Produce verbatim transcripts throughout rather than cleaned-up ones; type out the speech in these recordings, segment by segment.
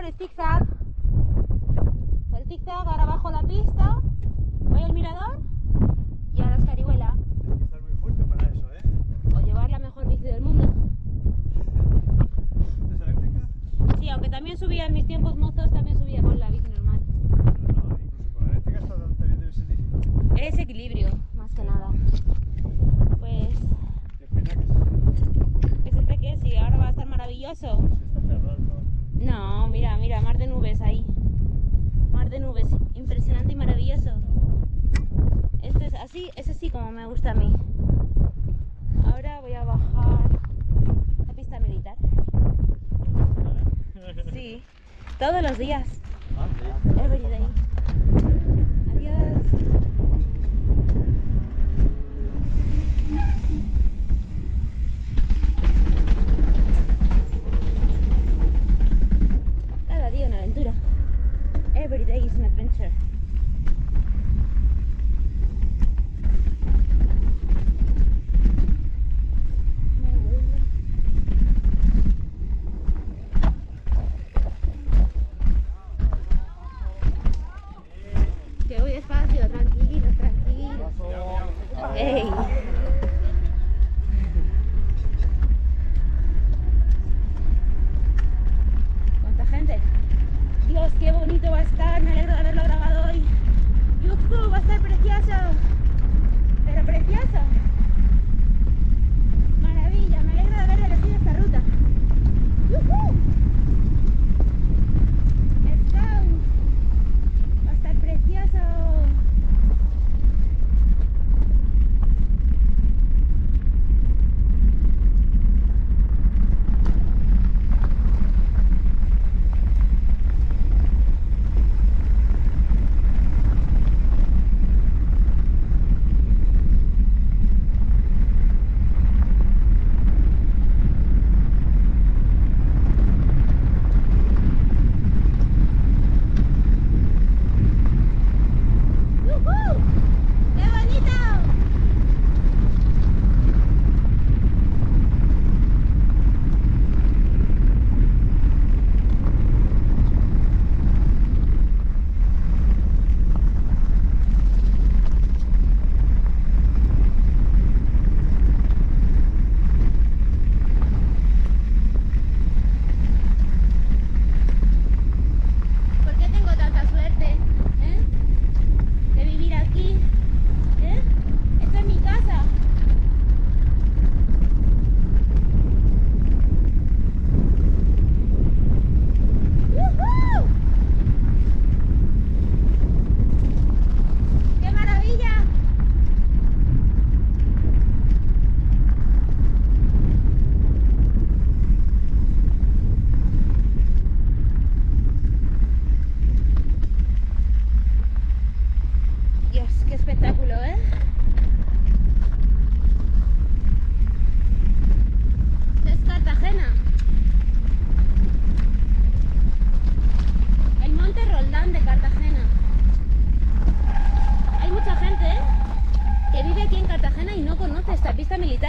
por el zigzag. El zigzag, ahora bajo la pista, voy al mirador y ahora es Carihuela. Tienes que estar muy fuerte para eso, ¿eh? O llevar la mejor bici del mundo. ¿Es eléctrica? Sí, aunque también subía en mis tiempos mozos, también subía con la bici normal. No, no, incluso con la eléctrica está también debe ser difícil. Es equilibrio, más que nada. Pues... qué pena que se... ¿Este qué? Sí, ahora va a estar maravilloso. Se está cerrando. No, mira, mira, mar de nubes ahí. Mar de nubes, impresionante y maravilloso. Esto es así, es así como me gusta a mí. Ahora voy a bajar la pista militar. Sí, todos los días. Every day. Adiós. Every day is an adventure. Que voy despacio, tranquilo, tranquilo. Hey. ¿Cuánta gente? Dios, qué bonito va a estar, me alegro de haberlo grabado hoy. ¡Yujú! Va a estar precioso. Pero precioso. Maravilla, me alegro de haber elegido esta ruta. ¡Yujú! Va a estar precioso.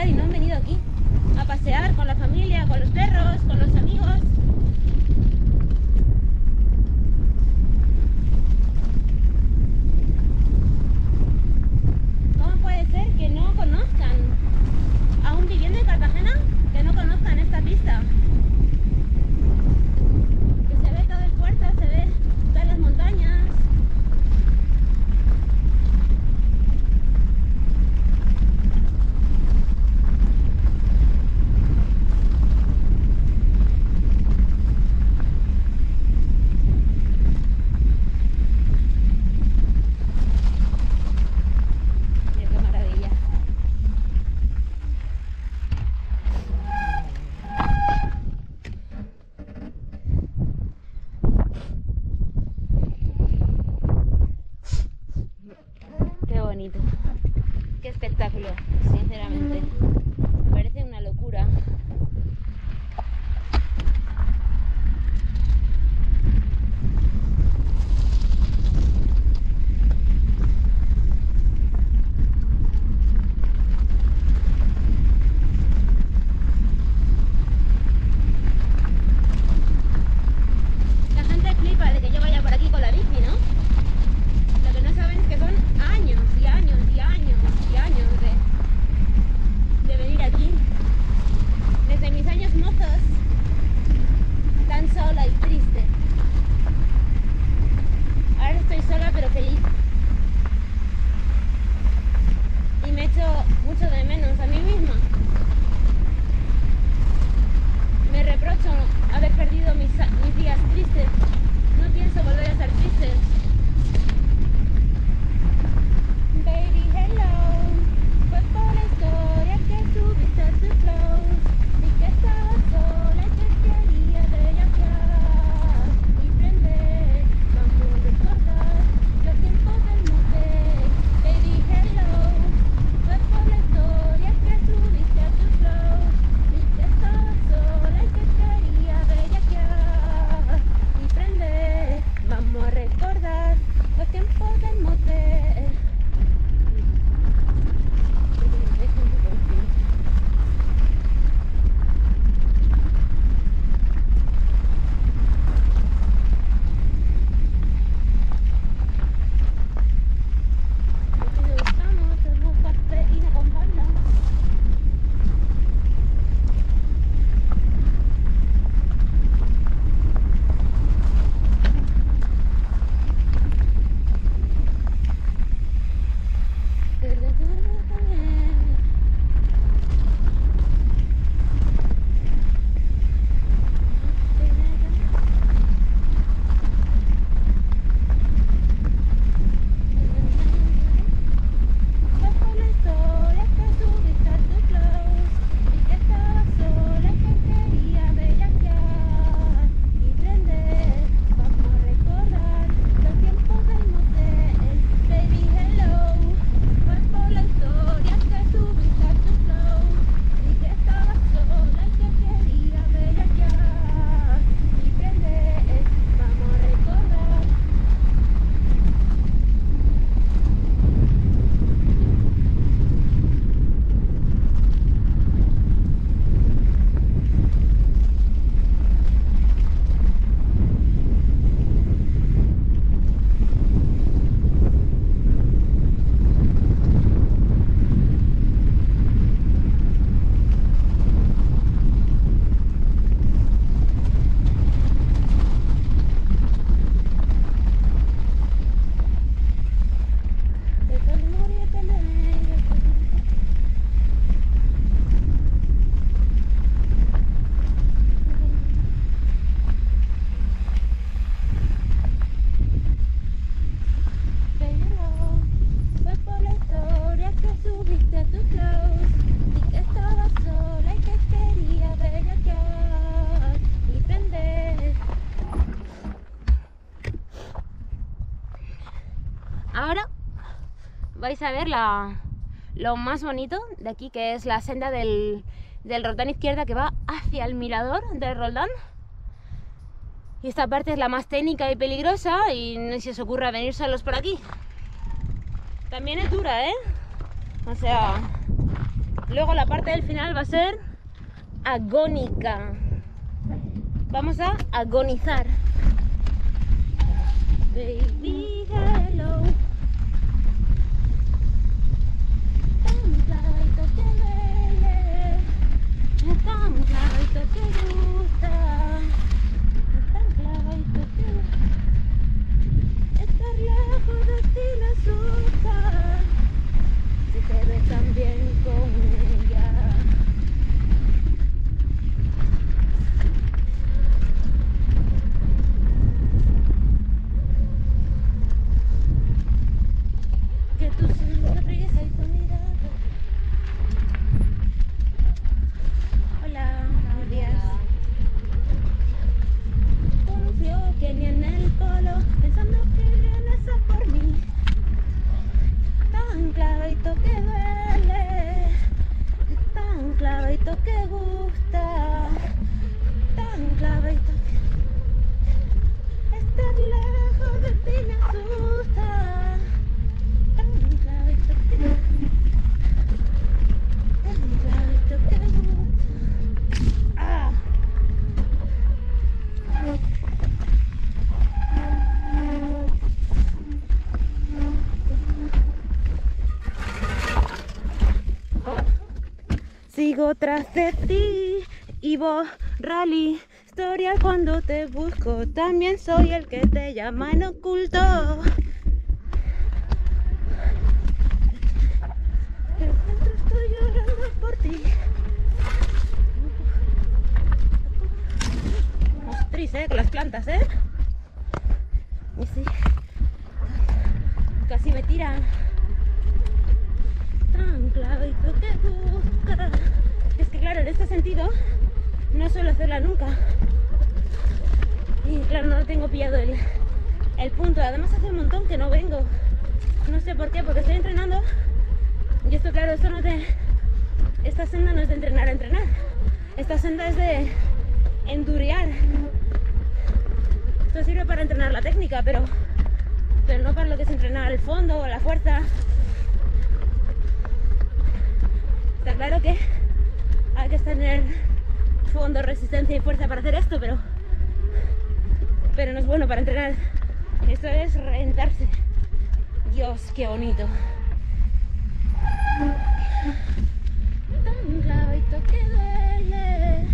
Y no han venido aquí a pasear con la familia, con los perros, con los amigos. ¿Cómo puede ser que no conozcan, aún viviendo en Cartagena, que no conozcan esta pista? Que se ve todo el puerto, se ve todas las montañas. sola y triste. Ahora estoy sola pero feliz. Y me echo mucho de menos a mí misma. Me reprocho haber perdido mis, mis días tristes. No pienso volver a ser triste. Baby, hello. Fue por la historia que subiste a tu flow. Y que estaba sola y que quería rellenar y prender. Vamos a recordar los tiempos del motel. Baby, hello. Fue por la historia que subiste a tu flow. Y que estaba sola y que quería rellenar y prender. Vamos a recordar los tiempos del motel. Ahora vais a ver la, lo más bonito de aquí, que es la senda del, del Roldán izquierda, que va hacia el mirador del Roldán. Y esta parte es la más técnica y peligrosa, y no se os ocurra venir solos por aquí. También es dura, ¿eh? O sea, luego la parte del final va a ser agónica. Vamos a agonizar. Baby, hello. Sigo tras de ti y vos rally, historia cuando te busco. También soy el que te llama en oculto. Pero mientras estoy llorando por ti. Mostriz, eh, con las plantas, eh. Y sí. Casi me tiran. Tan clavito que busca. Es que claro, en este sentido no suelo hacerla nunca. Y claro, no tengo pillado el, el punto. Además hace un montón que no vengo. No sé por qué, porque estoy entrenando. Y esto claro, esto no te... Esta senda no es de entrenar a entrenar. Esta senda es de endurear. Esto sirve para entrenar la técnica, pero, pero no para lo que es entrenar el fondo o la fuerza. Está claro que hay que tener fondo, resistencia y fuerza para hacer esto, pero pero no es bueno para entrenar. Esto es reventarse. Dios, qué bonito. Tan clavito que duele,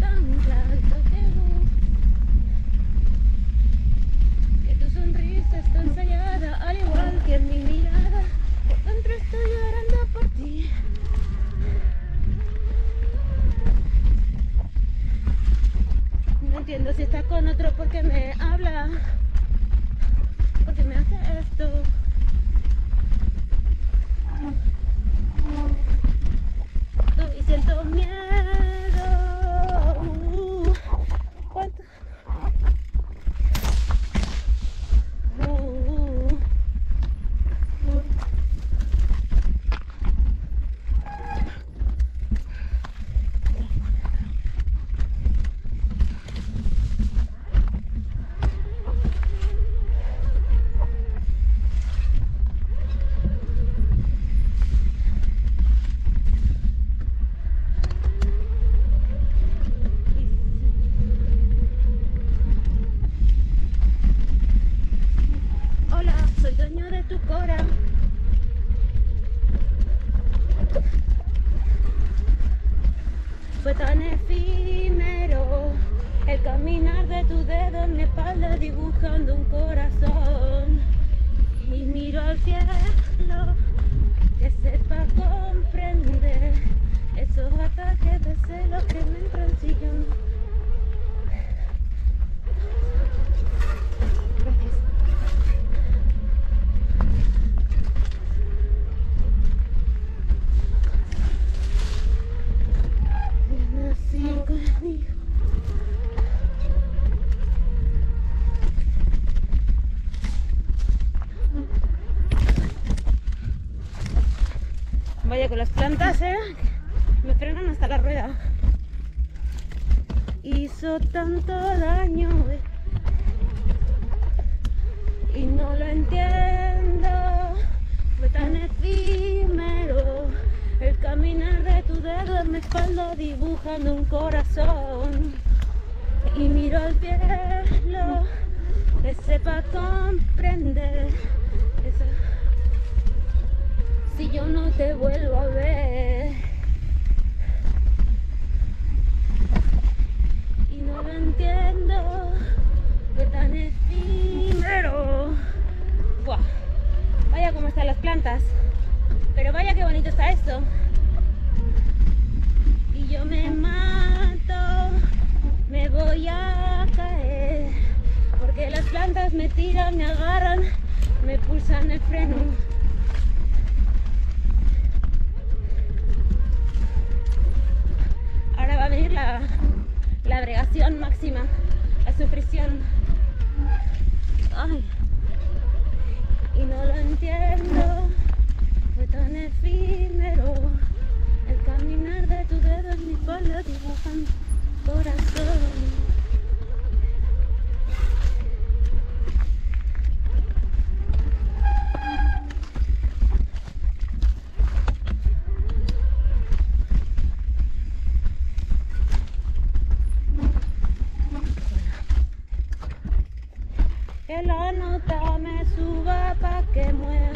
tan clavito que duele, que tu sonrisa está ensayada al igual que mi mirada. Dentro estoy llorando por ti. No entiendo si está con otro porque me habla, porque me hace esto. Y siento miedo. Uh, ¿Cuánto? Uh, uh, uh. Fue tan efímero el caminar de tu dedo en mi espalda dibujando un corazón. Y miro al cielo que sepa comprender esos ataques de celos que me entran si yo no. Vaya con las plantas, ¿eh? Me frenan hasta la rueda. Hizo tanto daño y no lo entiendo. Fue tan efímero el caminar de tu dedo en mi espalda dibujando un corazón. Y miro al cielo que sepa comprender eso. Si yo no te vuelvo a ver y no lo entiendo, fue tan efímero. Buah, vaya como están las plantas, pero vaya qué bonito está esto. Y yo me mato, me voy a caer, porque las plantas me tiran, me agarran, me pulsan el freno. Va a venir la, la abreviación máxima, la sufrición. Ay. Y no lo entiendo, fue tan efímero el caminar de tu dedo en mi espalda dibujando corazón. Que la nota me suba pa' que mueva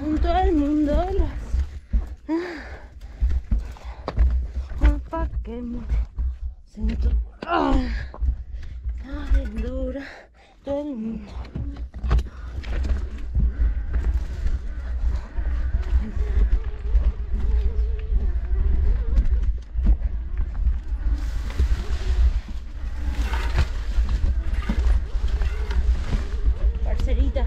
junto al mundo las... quemo, siento ¡ah! La verdura, todo el mundo. Parcerita.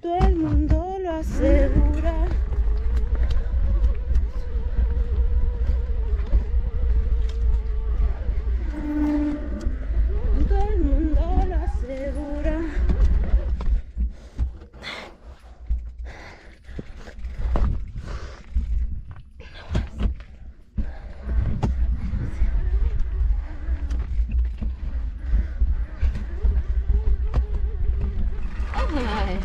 Todo el mundo lo asegura. Todo el mundo lo asegura. Ay.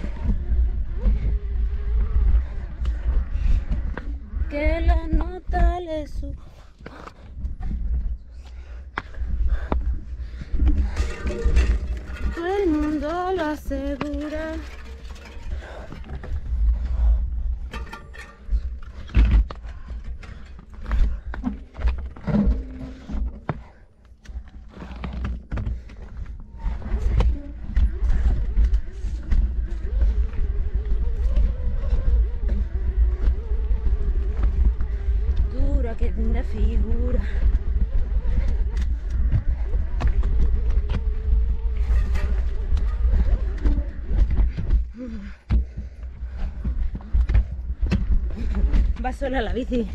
Que la nota le suba. Todo el mundo lo asegura. Qué linda figura. Va sola la bici.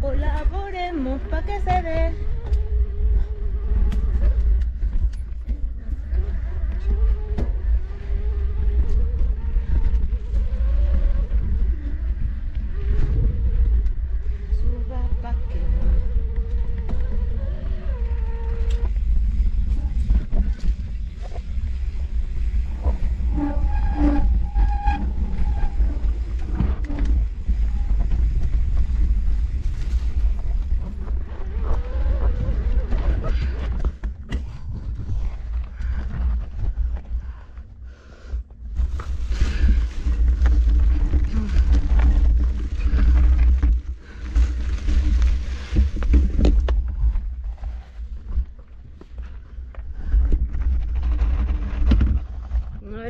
Colaboremos para que se dé. Suba para que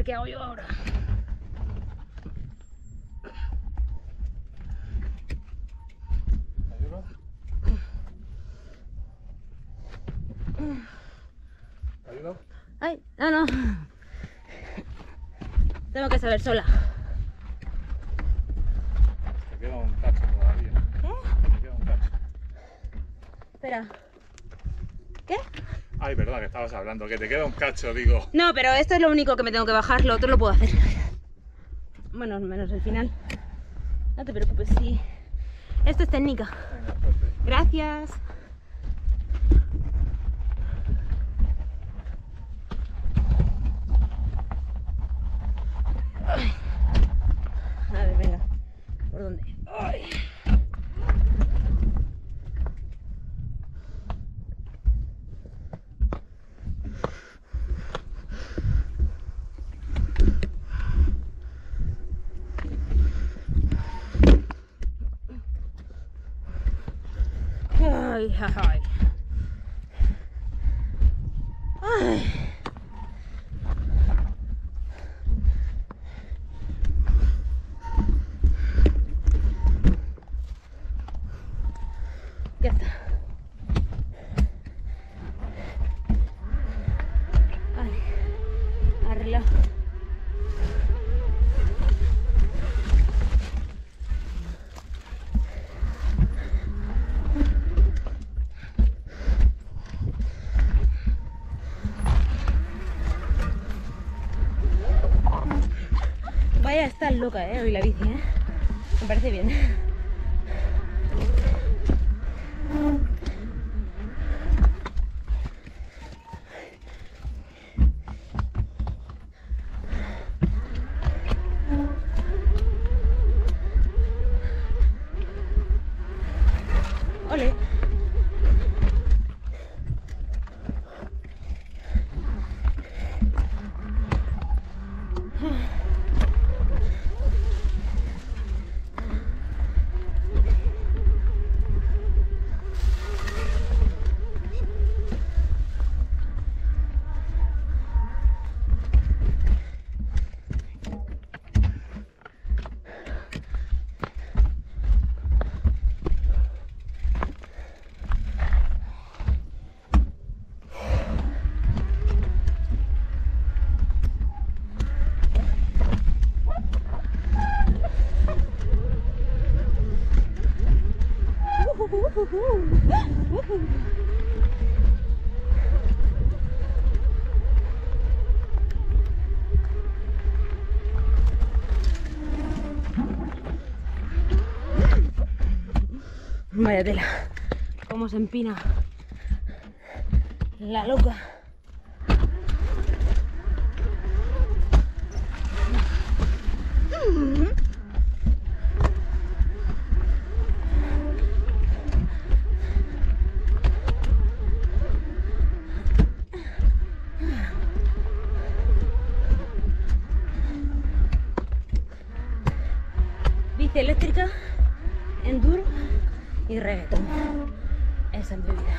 ¿Qué hago yo ahora? ¿Ayuda? ¿Ayuda? Ay, no, no. Tengo que saber sola. Me queda un cacho todavía. ¿Qué? Me queda un cacho. Espera. ¿Qué? Ay, verdad que estabas hablando, que te queda un cacho, digo. No, pero esto es lo único que me tengo que bajar, lo otro lo puedo hacer. Bueno, menos el final. No te preocupes, sí. Esto es técnica. Gracias. Ay. A ver, venga. ¿Por dónde? Ay. Ay, ay, ay. Ya está. Ay, arreglado. toca, ¿eh? Hoy la bici, ¿eh? Me parece bien. Ole. Vaya tela, cómo se empina la loca. Bici eléctrica, enduro y reggaetón. Esa es mi vida.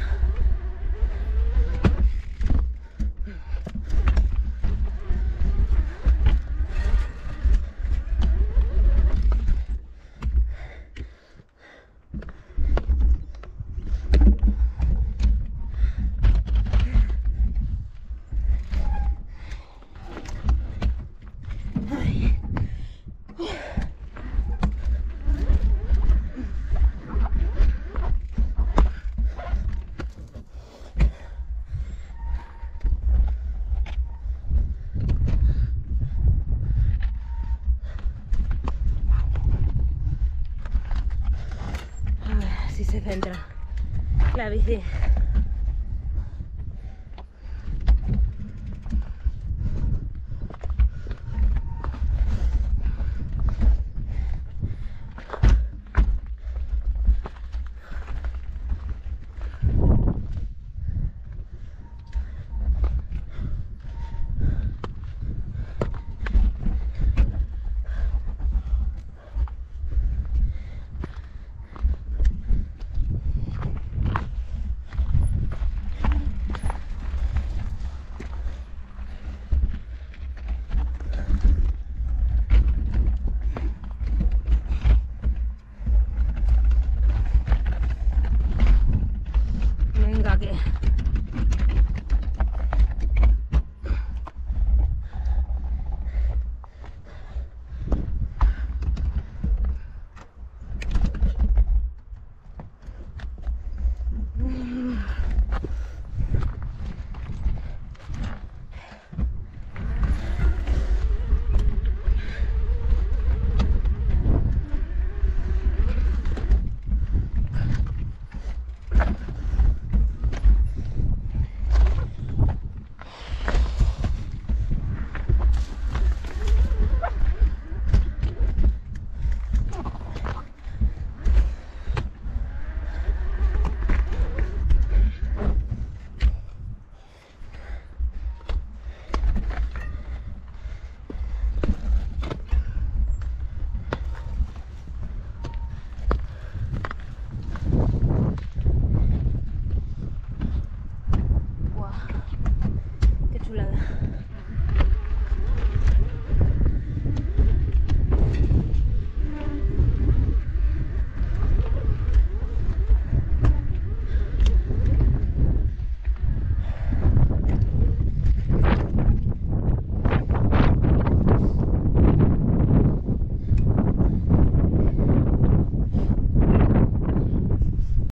Se centra la bici.